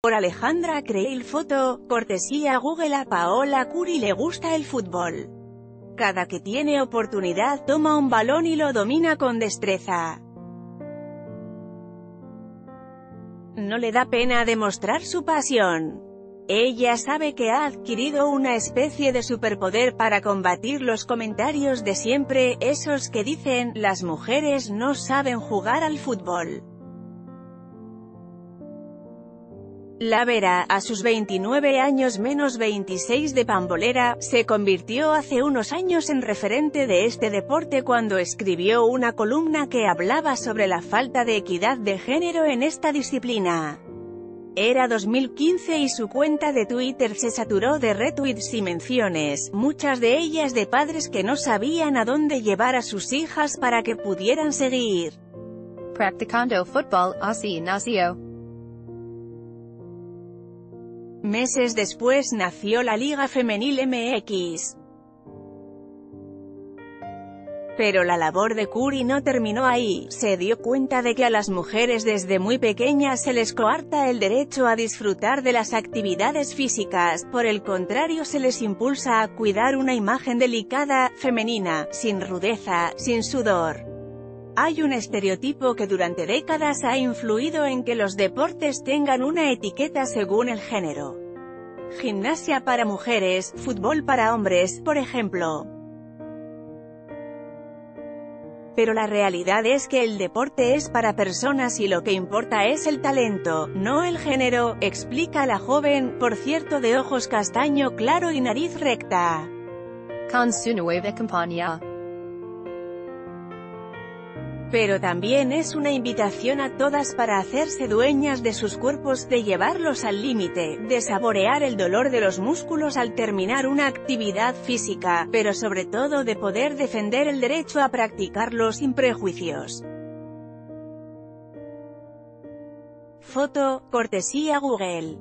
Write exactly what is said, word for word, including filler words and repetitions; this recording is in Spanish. Por Alejandra Crail, foto, cortesía Google. A Paola Kuri le gusta el fútbol. Cada que tiene oportunidad toma un balón y lo domina con destreza. No le da pena demostrar su pasión. Ella sabe que ha adquirido una especie de superpoder para combatir los comentarios de siempre, esos que dicen, las mujeres no saben jugar al fútbol. La Vera, a sus veintinueve años menos veintiséis de pambolera, se convirtió hace unos años en referente de este deporte cuando escribió una columna que hablaba sobre la falta de equidad de género en esta disciplina. Era dos mil quince y su cuenta de Twitter se saturó de retweets y menciones, muchas de ellas de padres que no sabían a dónde llevar a sus hijas para que pudieran seguir practicando fútbol, así nació. Meses después nació la Liga Femenil M X. Pero la labor de Kuri no terminó ahí. Se dio cuenta de que a las mujeres desde muy pequeñas se les coarta el derecho a disfrutar de las actividades físicas, por el contrario se les impulsa a cuidar una imagen delicada, femenina, sin rudeza, sin sudor. Hay un estereotipo que durante décadas ha influido en que los deportes tengan una etiqueta según el género. Gimnasia para mujeres, fútbol para hombres, por ejemplo. Pero la realidad es que el deporte es para personas y lo que importa es el talento, no el género, explica la joven, por cierto de ojos castaño claro y nariz recta. Con su nueva compañía. Pero también es una invitación a todas para hacerse dueñas de sus cuerpos, de llevarlos al límite, de saborear el dolor de los músculos al terminar una actividad física, pero sobre todo de poder defender el derecho a practicarlo sin prejuicios. Foto, cortesía Google.